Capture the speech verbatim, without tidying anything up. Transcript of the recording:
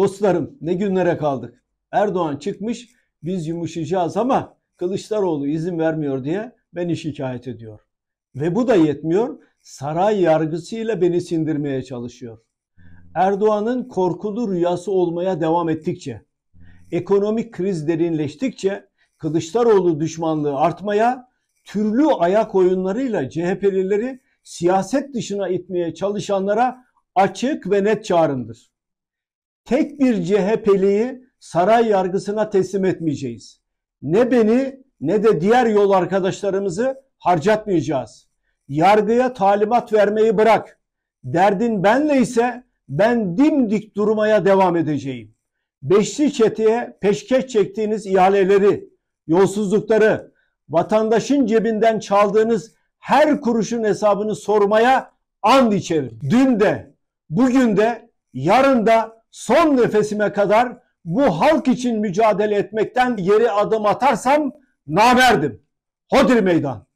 Dostlarım, ne günlere kaldık. Erdoğan çıkmış, biz yumuşayacağız ama Kılıçdaroğlu izin vermiyor diye beni şikayet ediyor. Ve bu da yetmiyor. Saray yargısıyla beni sindirmeye çalışıyor. Erdoğan'ın korkulu rüyası olmaya devam ettikçe, ekonomik kriz derinleştikçe Kılıçdaroğlu düşmanlığı artmaya, türlü ayak oyunlarıyla C H P'lileri siyaset dışına itmeye çalışanlara açık ve net çağrımdır. Tek bir C H P'liyi saray yargısına teslim etmeyeceğiz. Ne beni ne de diğer yol arkadaşlarımızı harcatmayacağız. Yargıya talimat vermeyi bırak. Derdin benle ise ben dimdik durmaya devam edeceğim. Beşli çeteye peşkeş çektiğiniz ihaleleri, yolsuzlukları, vatandaşın cebinden çaldığınız her kuruşun hesabını sormaya and içerim. Dün de, bugün de, yarın da son nefesime kadar bu halk için mücadele etmekten geri adım atarsam namerdim. Hodri meydan.